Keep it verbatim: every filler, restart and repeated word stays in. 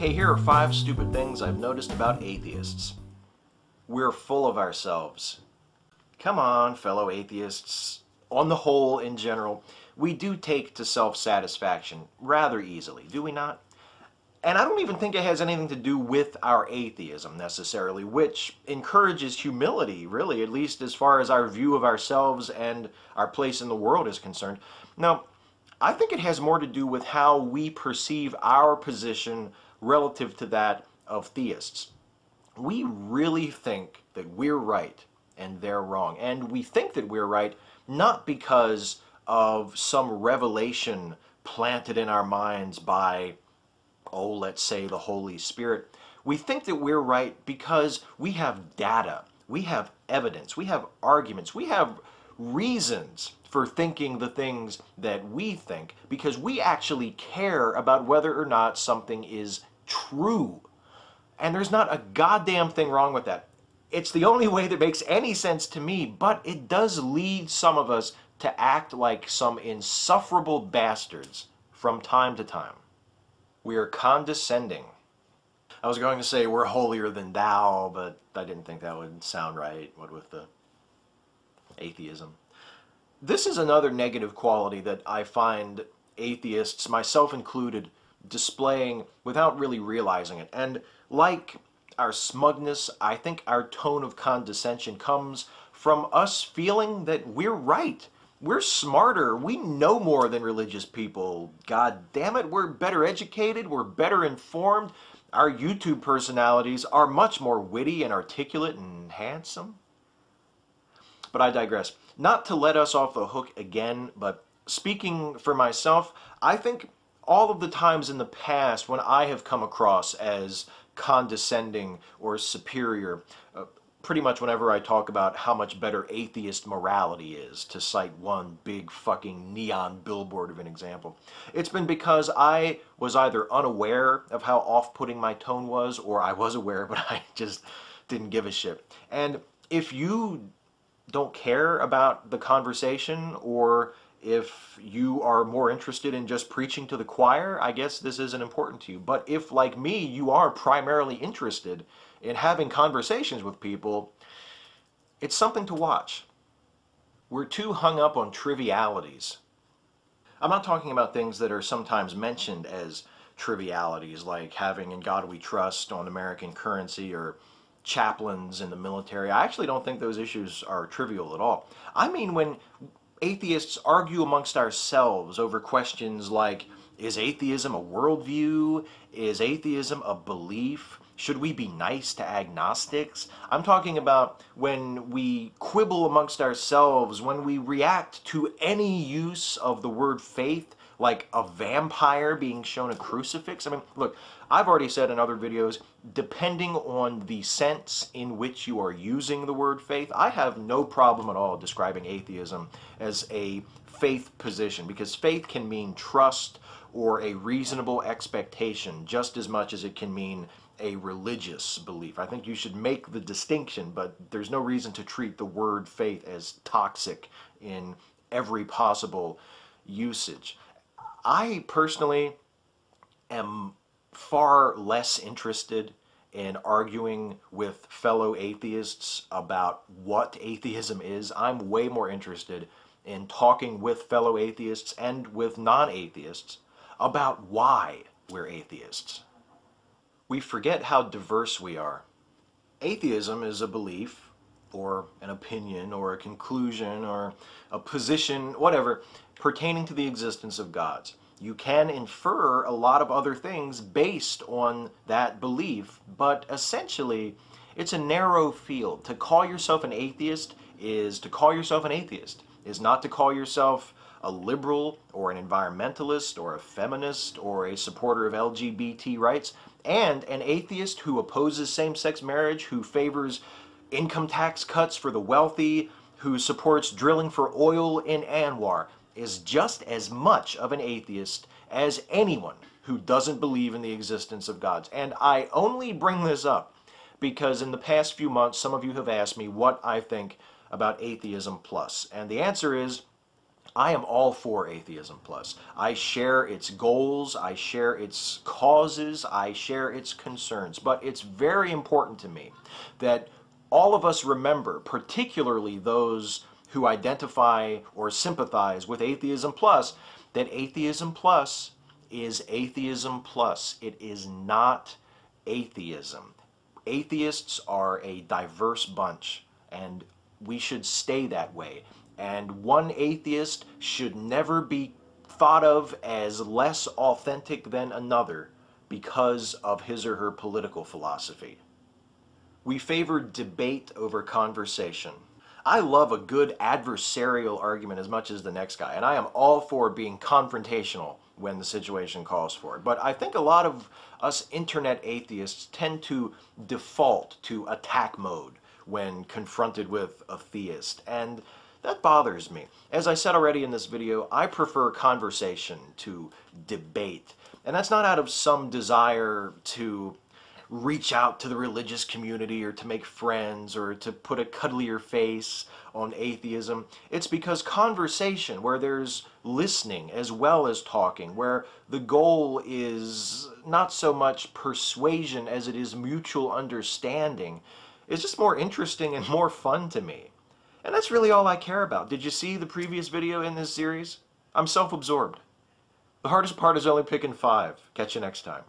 Hey, here are five stupid things I've noticed about atheists. We're full of ourselves. Come on, fellow atheists. On the whole, in general, we do take to self-satisfaction rather easily, do we not? And I don't even think it has anything to do with our atheism, necessarily, which encourages humility, really, at least as far as our view of ourselves and our place in the world is concerned. Now, I think it has more to do with how we perceive our position relative to that of theists. We really think that we're right and they're wrong. And we think that we're right not because of some revelation planted in our minds by, oh, let's say the Holy Spirit. We think that we're right because we have data, we have evidence, we have arguments, we have reasons for thinking the things that we think, because we actually care about whether or not something is true. And there's not a goddamn thing wrong with that. It's the only way that makes any sense to me, but it does lead some of us to act like some insufferable bastards from time to time. We are condescending. I was going to say we're holier than thou, but I didn't think that would sound right, what with the atheism. This is another negative quality that I find atheists, myself included, displaying without really realizing it. And like our smugness, I think our tone of condescension comes from us feeling that we're right. We're smarter, we know more than religious people. God damn it, we're better educated, we're better informed. Our YouTube personalities are much more witty and articulate and handsome. But I digress. Not to let us off the hook again, but speaking for myself, I think all of the times in the past when I have come across as condescending or superior, uh, pretty much whenever I talk about how much better atheist morality is, to cite one big fucking neon billboard of an example, it's been because I was either unaware of how off-putting my tone was, or I was aware, but I just didn't give a shit. And if you don't care about the conversation, or if you are more interested in just preaching to the choir, I guess this isn't important to you. But if, like me, you are primarily interested in having conversations with people, it's something to watch. We're too hung up on trivialities. I'm not talking about things that are sometimes mentioned as trivialities, like having In God We Trust on American currency, or chaplains in the military. I actually don't think those issues are trivial at all. I mean, when atheists argue amongst ourselves over questions like, is atheism a worldview? Is atheism a belief? Should we be nice to agnostics? I'm talking about when we quibble amongst ourselves, when we react to any use of the word faith, like a vampire being shown a crucifix. I mean, look, I've already said in other videos, depending on the sense in which you are using the word faith, I have no problem at all describing atheism as a faith position, because faith can mean trust or a reasonable expectation just as much as it can mean a religious belief. I think you should make the distinction, but there's no reason to treat the word faith as toxic in every possible usage. I personally am far less interested in arguing with fellow atheists about what atheism is. I'm way more interested in talking with fellow atheists and with non-atheists about why we're atheists. We forget how diverse we are. Atheism is a belief, or an opinion, or a conclusion, or a position, whatever, pertaining to the existence of gods. You can infer a lot of other things based on that belief, but essentially, it's a narrow field. To call yourself an atheist is to call yourself an atheist, is not to call yourself a liberal, or an environmentalist, or a feminist, or a supporter of L G B T rights. And an atheist who opposes same-sex marriage, who favors income tax cuts for the wealthy, who supports drilling for oil in Anwar, is just as much of an atheist as anyone who doesn't believe in the existence of gods. And I only bring this up because in the past few months, some of you have asked me what I think about Atheism Plus. And the answer is I am all for Atheism Plus. I share its goals, I share its causes, I share its concerns, but it's very important to me that all of us remember, particularly those who identify or sympathize with Atheism Plus, that Atheism Plus is Atheism Plus. It is not atheism. Atheists are a diverse bunch, and we should stay that way. And one atheist should never be thought of as less authentic than another because of his or her political philosophy. We favor debate over conversation. I love a good adversarial argument as much as the next guy, and I am all for being confrontational when the situation calls for it. But I think a lot of us internet atheists tend to default to attack mode when confronted with a theist, and that bothers me. As I said already in this video, I prefer conversation to debate, and that's not out of some desire to reach out to the religious community or to make friends or to put a cuddlier face on atheism. It's because conversation, where there's listening as well as talking, where the goal is not so much persuasion as it is mutual understanding, is just more interesting and more fun to me. And that's really all I care about. Did you see the previous video in this series? I'm self-absorbed. The hardest part is only picking five. Catch you next time.